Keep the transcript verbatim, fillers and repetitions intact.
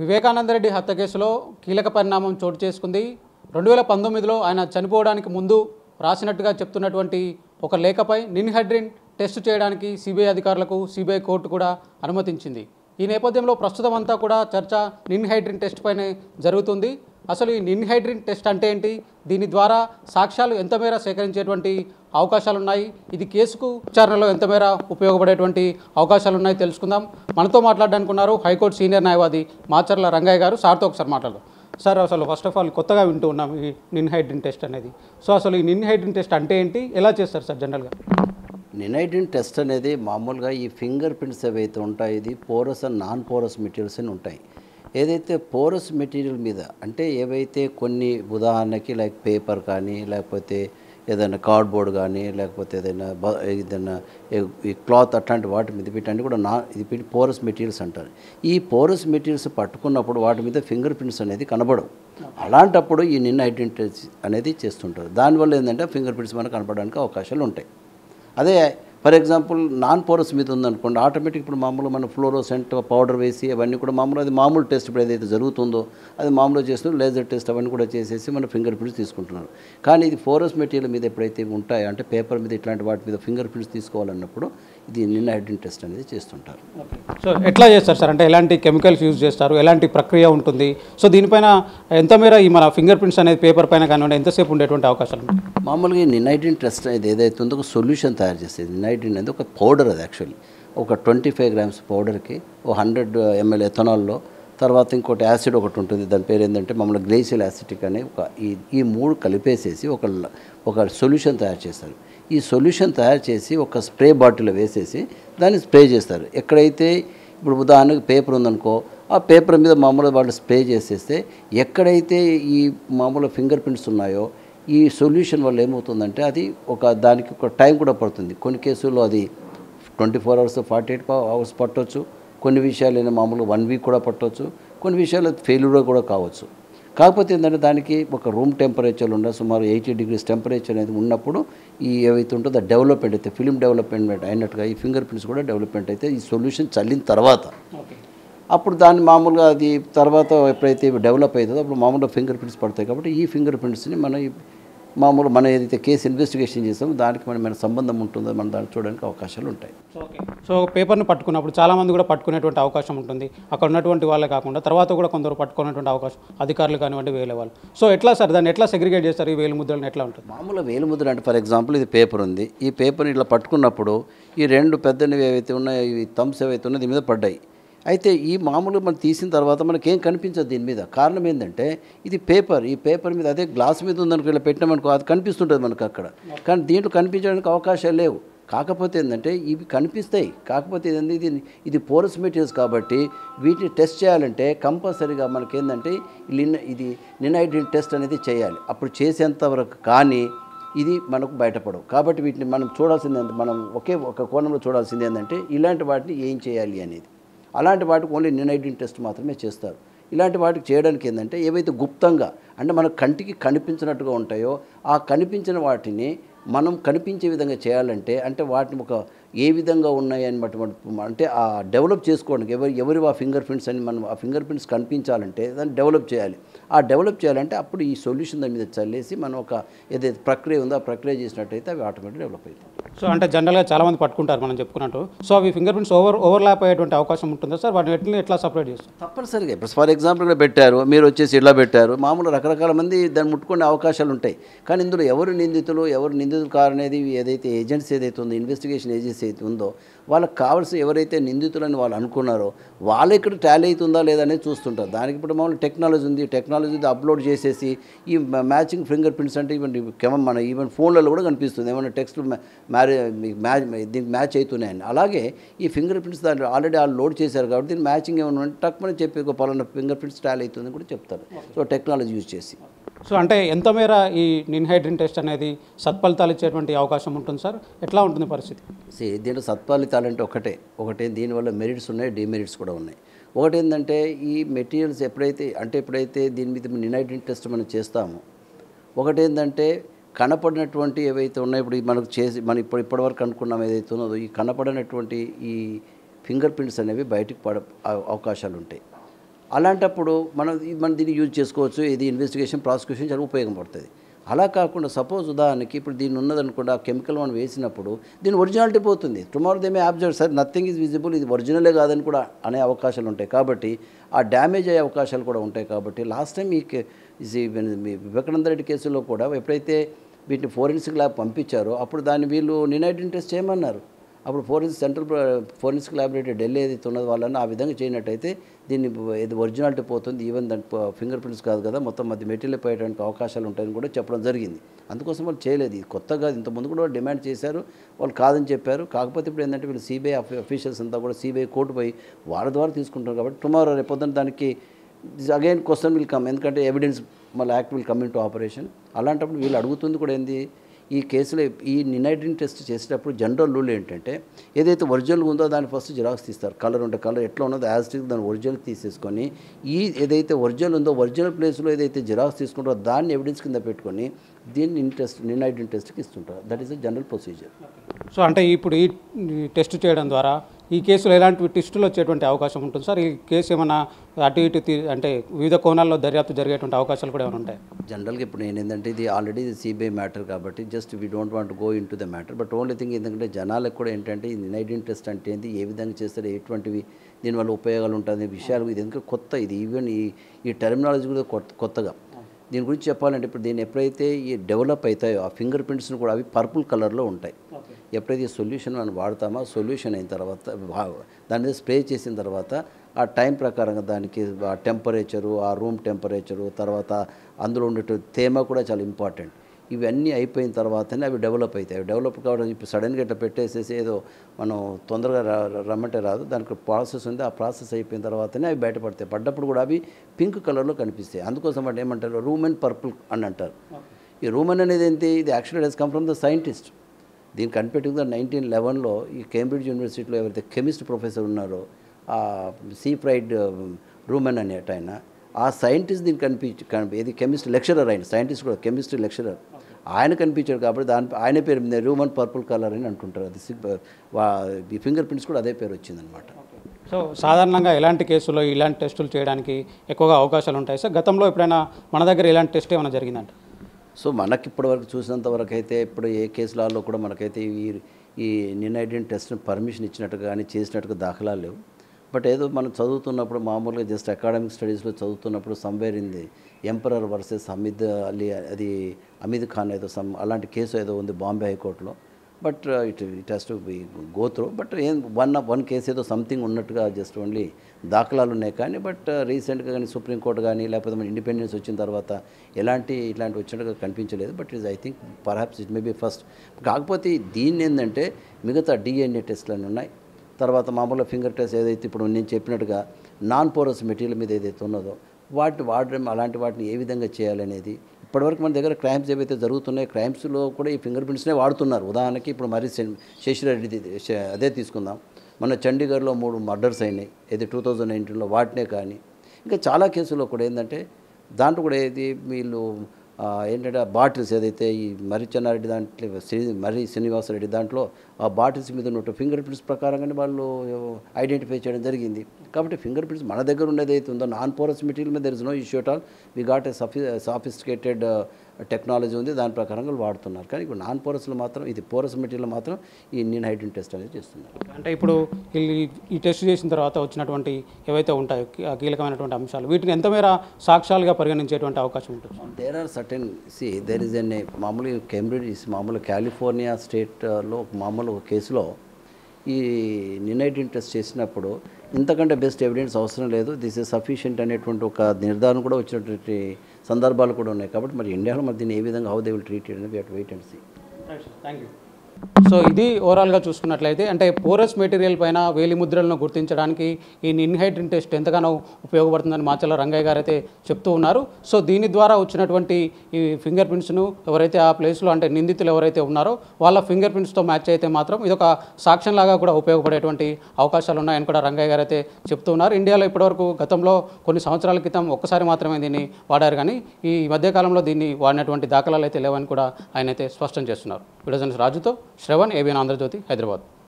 వివేకానంద రెడ్డి హత్య కేసులో కీలక పరిణామం చోటు చేసుకుంది. రెండు వేల పంతొమ్మిదిలో ఆయన చనిపోవడానికి ముందు రాసినట్టుగా చెప్తున్నటువంటి ఒక లేఖపై నిన్హైడ్రిన్ టెస్ట్ చేయడానికి సిబిఐ అధికారులకు సిబిఐ కోర్టు కూడా అనుమతించింది. ఈ నేపథ్యంలో ప్రస్తుతం అంతా కూడా చర్చ నిన్హైడ్రిన్ టెస్ట్ పైనే జరుగుతుంది. అసలు ఈ నిన్హైడ్రిన్ టెస్ట్ అంటే ఏంటి, దీని ద్వారా సాక్ష్యాలు ఎంతమేర సేకరించేటువంటి అవకాశాలున్నాయి, ఇది కేసుకు విచారణలో ఎంతమేర ఉపయోగపడేటువంటి అవకాశాలున్నాయి తెలుసుకుందాం. మనతో మాట్లాడడానికి ఉన్నారు హైకోర్టు సీనియర్ న్యాయవాది మాచర్ల రంగయ్య గారు. సార్తో ఒకసారి మాట్లాడదాం. సార్, అసలు ఫస్ట్ ఆఫ్ ఆల్ కొత్తగా వింటూ ఉన్నాం ఈ నిన్హైడ్రిన్ టెస్ట్ అనేది. సో అసలు ఈ నిన్హైడ్రిన్ టెస్ట్ అంటే ఏంటి, ఎలా చేస్తారు సార్ జనరల్గా? నిన్హైడ్రిన్ టెస్ట్ అనేది మామూలుగా ఈ ఫింగర్ ప్రింట్స్ ఏవైతే ఉంటాయి, ఇది porous and non porous materials అని ఉంటాయి. ఏదైతే పోరస్ మెటీరియల్ మీద అంటే ఏవైతే కొన్ని ఉదాహరణకి లైక్ పేపర్ కానీ, లేకపోతే ఏదైనా కార్డ్బోర్డ్ కానీ, లేకపోతే ఏదైనా ఏదైనా ఈ క్లాత్ అట్లాంటి వాటి మీద వీటన్నీ కూడా నా ఇది పోరస్ మెటీరియల్స్ అంటారు. ఈ పోరస్ మెటీరియల్స్ పట్టుకున్నప్పుడు వాటి మీద ఫింగర్ ప్రింట్స్ అనేది కనబడవు. అలాంటప్పుడు ఈ నిన్హైడ్రిన్ టెస్ట్ అనేది చేస్తుంటారు. దానివల్ల ఏంటంటే ఫింగర్ ప్రింట్స్ మనకు కనపడడానికి అవకాశాలు ఉంటాయి. అదే ఫర్ ఎగ్జాంపుల్ నాన్ పోరస్ మీద ఉందనుకోండి, ఆటోమేటిక్ ఇప్పుడు మామూలు మన ఫ్లోరోసెంట్ పౌడర్ వేసి అవన్నీ కూడా మామూలు అది మామూలు టెస్ట్ ఇప్పుడు ఏదైతే జరుగుతుందో అది మామూలు చేస్తూ లేజర్ టెస్ట్ అవన్నీ కూడా చేసేసి మన ఫింగర్ ప్రింట్స్ తీసుకుంటున్నారు. కానీ ఇది పోరస్ మెటీరియల్ మీద ఎప్పుడైతే ఉంటాయో అంటే పేపర్ మీద ఇట్లాంటి వాటి మీద ఫింగర్ ప్రింట్స్ తీసుకోవాలన్నప్పుడు ఇది నిన్హైడ్రిన్ టెస్ట్ అనేది చేస్తుంటారు. సో ఎట్లా చేస్తారు సార్, అంటే ఎలాంటి కెమికల్స్ యూజ్ చేస్తారు, ఎలాంటి ప్రక్రియ ఉంటుంది, సో దీనిపైన ఎంత మేర ఈ మన ఫింగర్ ప్రింట్స్ అనేది పేపర్ పైన కానివ్వండి ఎంతసేపు ఉండేటువంటి అవకాశాలు? మామూలుగా ఈ నిన్హైడ్రిన్ టెస్ట్ అనేది ఏదైతే ఉందో ఒక సొల్యూషన్ తయారు చేసేది. నిన్హైడ్రిన్ అనేది ఒక పౌడర్, అది యాక్చువల్లీ ఒక ట్వంటీ ఫైవ్ గ్రామ్స్ పౌడర్కి ఓ హండ్రెడ్ ఎంఎల్ ఎథనాల్లో, తర్వాత ఇంకోటి యాసిడ్ ఒకటి ఉంటుంది, దాని పేరు ఏంటంటే మామూలుగా గ్లైసిల్ యాసిటిక్ అనే ఒక ఈ ఈ మూడు కలిపేసేసి ఒక ఒక సొల్యూషన్ తయారు చేస్తారు. ఈ సొల్యూషన్ తయారు చేసి ఒక స్ప్రే బాటిల్లో వేసేసి దాన్ని స్ప్రే చేస్తారు. ఎక్కడైతే ఇప్పుడు ఉదాహరణకు పేపర్ ఉందనుకో, ఆ పేపర్ మీద మామూలుగా వాళ్ళు స్ప్రే చేసేస్తే ఎక్కడైతే ఈ మామూలు ఫింగర్ ప్రింట్స్ ఉన్నాయో ఈ సొల్యూషన్ వల్ల ఏమవుతుందంటే అది ఒక దానికి ఒక టైం కూడా పడుతుంది. కొన్ని కేసుల్లో అది twenty four hours forty eight hours పట్టవచ్చు, కొన్ని విషయాలైనా మామూలు వన్ వీక్ కూడా పట్టవచ్చు, కొన్ని విషయాలు ఫెయిల్యూర్ కూడా కావచ్చు. కాకపోతే ఏంటంటే దానికి ఒక రూమ్ టెంపరేచర్లు ఉండ సుమారు ఎయిటీ డిగ్రీస్ టెంపరేచర్ అనేది ఉన్నప్పుడు ఈ ఏవైతే ఉంటుందో డెవలప్మెంట్ అయితే ఫిలిం డెవలప్మెంట్ అయినట్టుగా ఈ ఫింగర్ ప్రింట్స్ కూడా డెవలప్మెంట్ అయితే ఈ సొల్యూషన్ చల్లిన తర్వాత అప్పుడు దాన్ని మామూలుగా అది తర్వాత ఎప్పుడైతే డెవలప్ అవుతుందో అప్పుడు మామూలుగా ఫింగర్ ప్రింట్స్ పడతాయి. కాబట్టి ఈ ఫింగర్ ప్రింట్స్ని మనం మామూలు మనం ఏదైతే కేసు ఇన్వెస్టిగేషన్ చేస్తామో దానికి మనం మన సంబంధం ఉంటుందో మనం దాన్ని చూడడానికి అవకాశాలు ఉంటాయి. ఓకే, సో పేపర్ని పట్టుకున్నప్పుడు చాలామంది కూడా పట్టుకునేటువంటి అవకాశం ఉంటుంది, అక్కడ ఉన్నటువంటి వాళ్ళే కాకుండా తర్వాత కూడా కొందరు పట్టుకునేటువంటి అవకాశం అధికారులు కానివ్వండి వేలే వాళ్ళు. సో ఎట్లా సార్ దాన్ని ఎట్లా సెగ్రిగేట్ చేస్తారు, ఈ వేలు ముద్రలను ఎట్లా ఉంటుంది? మామూలుగా వేలు ముద్ర అంటే ఫర్ ఎగ్జాంపుల్ ఇది పేపర్ ఉంది, ఈ పేపర్ని ఇట్లా పట్టుకున్నప్పుడు ఈ రెండు పెద్దనివి ఏవైతే ఉన్నాయో ఈ థమ్స్ ఏవైతే ఉన్నాయో దీని మీద పడ్డాయి. అయితే ఈ మామూలుగా మనం తీసిన తర్వాత మనకి ఏం కనిపించదు దీని మీద. కారణం ఏంటంటే ఇది పేపర్, ఈ పేపర్ మీద అదే గ్లాస్ మీద ఉందనుకో ఇలా పెట్టినామనుకో అది కనిపిస్తుంటుంది మనకు అక్కడ. కానీ దీంట్లో కనిపించడానికి అవకాశాలు లేవు. కాకపోతే ఏంటంటే ఇవి కనిపిస్తాయి. కాకపోతే ఏంటంటే ఇది ఇది పోరస్ మెటీరియల్స్ కాబట్టి వీటిని టెస్ట్ చేయాలంటే కంపల్సరీగా మనకేంటంటే ఇది నిన్హైడ్రిన్ టెస్ట్ అనేది చేయాలి. అప్పుడు చేసేంత వరకు కానీ ఇది మనకు బయటపడవు. కాబట్టి వీటిని మనం చూడాల్సింది ఏంటంటే మనం ఒకే ఒక కోణంలో చూడాల్సింది ఏంటంటే ఇలాంటి వాటిని ఏం చేయాలి అనేది. అలాంటి వాటికి ఓన్లీ నిన్హైడ్రిన్ టెస్ట్ మాత్రమే చేస్తారు. ఇలాంటి వాటికి చేయడానికి ఏంటంటే ఏవైతే గుప్తంగా అంటే మన కంటికి కనిపించినట్టుగా ఉంటాయో ఆ కనిపించిన వాటిని మనం కనిపించే విధంగా చేయాలంటే అంటే వాటిని ఒక ఏ విధంగా ఉన్నాయి అని అంటే ఆ డెవలప్ చేసుకోవడానికి ఎవరు ఎవరి ఆ ఫింగర్ ప్రింట్స్ అని మనం ఆ ఫింగర్ ప్రింట్స్ కనిపించాలంటే దాన్ని డెవలప్ చేయాలి. ఆ డెవలప్ చేయాలంటే అప్పుడు ఈ సొల్యూషన్ దాని మీద చల్లేసి మనం ఒక ఏదైతే ప్రక్రియ ఉందో ఆ ప్రక్రియ చేసినట్టయితే అవి ఆటోమేటిక్ డెవలప్ అవుతాయి. సో అంటే జనరల్గా చాలామంది పట్టుకుంటారు మనం చెప్పుకున్నట్టు. సో అవి ఫింగర్ ప్రింట్స్ ఓవర్ ఓవర్లాప్ అయ్యేటువంటి అవకాశం ఉంటుందా సార్? వాటిని ఎట్లా సపరేట్ చేస్తారు? తప్పనిసరిగా ఇప్పుడు ఫర్ ఎగ్జాంపుల్ ఇక్కడ పెట్టారు, మీరు వచ్చేసి ఇలా పెట్టారు, మామూలు రకరకాల మంది దాన్ని ముట్టుకునే అవకాశాలు ఉంటాయి. కానీ ఇందులో ఎవరు నిందితులు ఎవరు నిందితులు కారనేది ఏదైతే ఏజెన్సీ ఏదైతే ఉందో ఇన్వెస్టిగేషన్ ఏజెన్సీ అయితే ఉందో వాళ్ళకి కావాల్సిన ఎవరైతే నిందితులని వాళ్ళు అనుకున్నారో వాళ్ళు ఇక్కడ ట్యాలీ అవుతుందా లేదనేది చూస్తుంటారు. దానికి ఇప్పుడు మామూలు టెక్నాలజీ ఉంది, టెక్నాలజీ అప్లోడ్ చేసేసి ఈ మ్యాచింగ్ ఫింగర్ ప్రింట్స్ అంటే ఈవెన్ మన ఈవెన్ ఫోన్లలో కూడా కనిపిస్తుంది ఏమైనా టెక్స్ట్ మ్యారే మ్యాచ్ దీనికి మ్యాచ్ అవుతున్నాయని. అలాగే ఈ ఫింగర్ ప్రింట్స్ దాన్ని ఆల్రెడీ వాళ్ళు లోడ్ చేశారు కాబట్టి దీని మ్యాచింగ్ ఏమైనా టక్ మనం చెప్పి పలానా ఫింగర్ ప్రింట్స్ ట్యాలీ అవుతుందని కూడా చెప్తారు. సో టెక్నాలజీ యూజ్ చేసి సో అంటే ఎంతమేర ఈ నిన్హైడ్రిన్ టెస్ట్ అనేది సత్ఫలితాలు ఇచ్చేటువంటి అవకాశం ఉంటుంది సార్? ఎట్లా ఉంటుంది పరిస్థితి? సీ దీంట్లో సత్ఫలితాలు అంటే ఒకటే ఒకటే దీనివల్ల మెరిట్స్ ఉన్నాయి, డిమెరిట్స్ కూడా ఉన్నాయి. ఒకటి ఏంటంటే ఈ మెటీరియల్స్ ఎప్పుడైతే అంటే ఎప్పుడైతే దీని మీద నిన్హైడ్రిన్ టెస్ట్ మనం చేస్తామో ఒకటి ఏంటంటే కనపడినటువంటి ఏవైతే ఉన్నాయో ఇప్పుడు మనకు చేసి మనం ఇప్పుడు ఇప్పటివరకు అనుకున్నాం ఏదైతే ఉన్నదో ఈ కనపడినటువంటి ఈ ఫింగర్ ప్రింట్స్ అనేవి బయటకు పడ అవకాశాలు ఉంటాయి. అలాంటప్పుడు మనం మనం దీన్ని యూజ్ చేసుకోవచ్చు. ఇది ఇన్వెస్టిగేషన్ ప్రాసిక్యూషన్ చాలా ఉపయోగపడుతుంది. అలా కాకుండా సపోజ్ ఉదాహరణకి ఇప్పుడు దీన్ని ఉన్నదనుకోండి, ఆ కెమికల్ మనం వేసినప్పుడు దీని ఒరిజినాలిటీ పోతుంది. Tomorrow they may observe sir nothing is visible, ఇది ఒరిజినలే కాదని కూడా అనే అవకాశాలు ఉంటాయి. కాబట్టి ఆ డ్యామేజ్ అయ్యే అవకాశాలు కూడా ఉంటాయి. కాబట్టి లాస్ట్ టైం ఈ వివేకానంద రెడ్డి కేసులో కూడా ఎప్పుడైతే వీటిని ఫోరెన్సిక్ ల్యాబ్ పంపించారో అప్పుడు దాన్ని వీళ్ళు నినైడ్రిన్ టెస్ట్ చేయమన్నారు. అప్పుడు forensic central forensic laboratory Delhi ఏదైతే ఉన్నది వాళ్ళని ఆ విధంగా చేయనట్టయితే దీన్ని ఇది ఒరిజినాలిటీ పోతుంది, ఈవెన్ దాని ఫింగర్ ప్రింట్స్ కాదు కదా మొత్తం అది మెటీరియల్ పోయేటువంటి అవకాశాలు ఉంటాయని కూడా చెప్పడం జరిగింది. అందుకోసం వాళ్ళు చేయలేదు. ఇది కొత్తగా ఇంతకుముందు కూడా డిమాండ్ చేశారు, వాళ్ళు కాదని చెప్పారు. కాకపోతే ఇప్పుడు ఏంటంటే వీళ్ళు సిబిఐ అఫీషియల్స్ అంతా కూడా సిబిఐ కోర్టు పోయి వాళ్ళ ద్వారా తీసుకుంటారు. కాబట్టి టుమారో రేపొద్దున దానికి అగైన్ క్వశ్చన్ విల్ కమ్, ఎందుకంటే ఎవిడెన్స్ మళ్ళీ act will come into operation. అలాంటప్పుడు వీళ్ళు అడుగుతుంది కూడా ఏంది, ఈ కేసులో ఈ నినైడ్రిన్ టెస్ట్ చేసేటప్పుడు జనరల్ రూల్ ఏంటంటే ఏదైతే ఒరిజినల్ ఉందో దాన్ని ఫస్ట్ జిరాక్స్ తీస్తారు. కలర్ ఉంటే కలర్ ఎట్లా ఉన్నదో యాజ్ ఇట్ ఈజ్ దాన్ని ఒరిజినల్ తీసేసుకొని ఈ ఏదైతే ఒరిజినల్ ఉందో ఒరిజినల్ ప్లేస్లో ఏదైతే జిరాక్స్ తీసుకుంటారో దాన్ని ఎవిడెన్స్ కింద పెట్టుకొని దీన్ని ఇంట్రెస్ట్ నినైడ్రిన్ టెస్ట్కి ఇస్తుంటారు. That is the general procedure. So అంటే ఇప్పుడు ఈ టెస్ట్ చేయడం ద్వారా ఈ కేసులో ఎలాంటి టెస్టులు వచ్చేటువంటి అవకాశం ఉంటుంది సార్? ఈ కేసు ఏమైనా అటు ఇటు అంటే వివిధ కోణాల్లో దర్యాప్తు జరిగేటువంటి అవకాశాలు కూడా ఏమైనా ఉంటాయి? జనరల్గా ఇప్పుడు నేను ఏంటంటే ఇది ఆల్రెడీ సిబిఐ మ్యాటర్ కాబట్టి just we don't want go into the matter. But only thing ఎందుకంటే జనాలకు కూడా ఏంటంటే ఈ నినైడ్రిన్ టెస్ట్ అంటే ఏంటి, ఏ విధంగా చేస్తారు, ఎటువంటివి దీనివల్ల ఉపయోగాలు ఉంటాయి విషయాలు, ఇది ఎందుకంటే కొత్త, ఇది ఈవెన్ ఈ ఈ టెర్మినాలజీ కూడా కొత్తగా. దీని గురించి చెప్పాలంటే ఇప్పుడు దీన్ని ఎప్పుడైతే ఈ డెవలప్ అవుతాయో ఆ ఫింగర్ ప్రింట్స్ను కూడా అవి పర్పుల్ కలర్లో ఉంటాయి. ఎప్పుడైతే ఈ సొల్యూషన్ మనం వాడతామో సొల్యూషన్ అయిన తర్వాత దాని మీద స్ప్రే చేసిన తర్వాత ఆ టైం ప్రకారంగా దానికి ఆ టెంపరేచరు, ఆ రూమ్ టెంపరేచరు, తర్వాత అందులో ఉండే తేమ కూడా చాలా ఇంపార్టెంట్. ఇవన్నీ అయిపోయిన తర్వాతనే అవి డెవలప్ అవుతాయి. అవి డెవలప్ కావడం ఇప్పుడు సడన్గా ఇట్లా పెట్టేసేసి ఏదో మనం తొందరగా రమ్మంటే రాదు, దానికి ప్రాసెస్ ఉంది. ఆ ప్రాసెస్ అయిపోయిన తర్వాతనే అవి బయటపడతాయి. పడ్డప్పుడు కూడా అవి పింక్ కలర్లో కనిపిస్తాయి. అందుకోసం అంటే ఏమంటారు రూమన్ పర్పుల్ అని అంటారు. ఈ రూమన్ అనేది ఏంటి, ఇది actual has come from the scientist. దీన్ని కనిపెట్టుకుంటే నైన్టీన్ లెవెన్లో ఈ కేంబ్రిడ్జ్ యూనివర్సిటీలో ఎవరైతే కెమిస్ట్ ప్రొఫెసర్ ఉన్నారో సీ ఫ్రైడ్ రూమన్ అనేట ఆయన, ఆ సైంటిస్ట్ దీన్ని కనిపించి కనిపి ఇది కెమిస్ట్రీ లెక్చరర్, ఆయన సైంటిస్ట్ కూడా కెమిస్ట్రీ లెక్చరర్, ఆయన కనిపించాడు. కాబట్టి దాని ఆయన పేరు మీద హ్యూమన్ పర్పుల్ కలర్ అని అంటుంటారు. అది ఫింగర్ ప్రింట్స్ కూడా అదే పేరు వచ్చిందనమాట. సో సాధారణంగా ఎలాంటి కేసులో ఇలాంటి టెస్టులు చేయడానికి ఎక్కువగా అవకాశాలు ఉంటాయి సార్? గతంలో ఎప్పుడైనా మన దగ్గర ఇలాంటి టెస్ట్ ఏమైనా జరిగిందంటే? సో మనకి ఇప్పటివరకు చూసినంత వరకు అయితే ఇప్పుడు ఏ కేసులలో కూడా మనకైతే ఈ ఈ నినైడ్రిన్ టెస్ట్ని పర్మిషన్ ఇచ్చినట్టుగా కానీ చేసినట్టుగా దాఖలాలు లేవు. బట్ ఏదో మనం చదువుతున్నప్పుడు మామూలుగా జస్ట్ అకాడమిక్ స్టడీస్లో చదువుతున్నప్పుడు somewhere in the emperor versus Hamid Ali, అది అమీద్ ఖాన్ ఏదో సమ్ అలాంటి కేసు ఏదో ఉంది బాంబే హైకోర్టులో. But it it has to be go through. But ఏం వన్ వన్ కేసు ఏదో సంథింగ్ ఉన్నట్టుగా జస్ట్ ఓన్లీ దాఖలాలు ఉన్నాయి. కానీ బట్ రీసెంట్గా కానీ సుప్రీం కోర్టు కానీ లేకపోతే మన ఇండిపెండెన్స్ వచ్చిన తర్వాత ఎలాంటి ఇట్లాంటి వచ్చినట్టుగా కనిపించలేదు. But it I think perhaps it may be first. కాకపోతే దీన్ని ఏంటంటే మిగతా డిఎన్ఏ టెస్ట్లన్నీ ఉన్నాయి. తర్వాత మామూలుగా ఫింగర్ టెస్ట్ ఏదైతే ఇప్పుడు నేను చెప్పినట్టుగా నాన్ పోరస్ మెటీరియల్ మీద ఏదైతే ఉన్నదో వాటిని వాడడం, అలాంటి వాటిని ఏ విధంగా చేయాలనేది. ఇప్పటివరకు మన దగ్గర క్రైమ్స్ ఏవైతే జరుగుతున్నాయో క్రైమ్స్లో కూడా ఈ ఫింగర్ ప్రింట్స్నే వాడుతున్నారు. ఉదాహరణకి ఇప్పుడు మరి శేషిరెడ్డి అదే తీసుకుందాం, మన చండీగఢ్లో మూడు మర్డర్స్ అయినాయి అయితే టూ థౌజండ్ నైన్టీన్లో వాటినే. కానీ ఇంకా చాలా కేసుల్లో కూడా ఏంటంటే దాంట్లో కూడా ఏది వీళ్ళు ఏంటంటే ఆ బాటిల్స్ ఏదైతే ఈ మరి చెన్నారెడ్డి దాంట్లో శ్రీ మరి శ్రీనివాస్ రెడ్డి దాంట్లో ఆ బాటిల్స్ మీద ఉన్న ఫింగర్ ప్రింట్స్ ప్రకారంగానే వాళ్ళు ఐడెంటిఫై చేయడం జరిగింది. కాబట్టి ఫింగర్ ప్రింట్స్ మన దగ్గర ఉండేది అయితే ఉందో నాన్ పోరస్ మెటీరియల్ మీద there is no issue at all. We got a sophi sophisticated technology ఉంది, దాని ప్రకారంగా వాడుతున్నారు. కానీ ఇప్పుడు నాన్ పోరస్లో మాత్రం ఇది పోరస్ మెటీరియల్ మాత్రం ఈ నినైడ్రిన్ టెస్ట్ అనేది చేస్తున్నారు. అంటే ఇప్పుడు ఈ టెస్ట్ చేసిన తర్వాత వచ్చినటువంటి ఏవైతే ఉంటాయో కీలకమైనటువంటి అంశాలు వీటిని ఎంతమేర సాక్ష్యాలుగా పరిగణించేటువంటి అవకాశం ఉంటుంది? There are certain C there is an మామూలు కేంబ్రిడ్జ్ మామూలు కాలిఫోర్నియా స్టేట్లో మామూలు కేసులో ఈ నినైడ్రిన్ టెస్ట్ చేసినప్పుడు ఇంతకంటే బెస్ట్ ఎవిడెన్స్ అవసరం లేదు, దిస్ ఇస్ సఫిషియంట్ అనేటువంటి ఒక నిర్ధారణ కూడా వచ్చినటువంటి సందర్భాలు కూడా ఉన్నాయి. కాబట్టి మరి ఇండియాలో మరి దీన్ని ఏ విధంగా హౌ దే విల్ ట్రీట్ అనేది we have to wait and see. Thank you. So ఇది ఓవరాల్గా చూసుకున్నట్లయితే అంటే పోరస్ మెటీరియల్ పైన వేలిముద్రలను గుర్తించడానికి ఈ నిన్హైడ్రిన్ టెస్ట్ ఎంతగానో ఉపయోగపడుతుందని మాచల రంగయ్య గారు అయితే చెప్తూ ఉన్నారు. సో దీని ద్వారా వచ్చినటువంటి ఈ ఫింగర్ ప్రింట్స్ను ఎవరైతే ఆ ప్లేస్లో అంటే నిందితులు ఎవరైతే ఉన్నారో వాళ్ళ ఫింగర్ ప్రింట్స్తో మ్యాచ్ అయితే మాత్రం ఇదొక సాక్ష్యంలాగా కూడా ఉపయోగపడేటువంటి అవకాశాలు ఉన్నాయని కూడా రంగయ్య గారు అయితే చెప్తూ ఉన్నారు. ఇండియాలో ఇప్పటివరకు గతంలో కొన్ని సంవత్సరాల క్రితం ఒక్కసారి మాత్రమే దీన్ని వాడారు, కానీ ఈ మధ్యకాలంలో దీన్ని వాడినటువంటి దాఖలాలు అయితే లేవని కూడా ఆయన అయితే స్పష్టం చేస్తున్నారు. విడజన్స్ రాజుతో శ్రవణ్, ఏబీఎన్ ఆంధ్రజ్యోతి, హైదరాబాద్.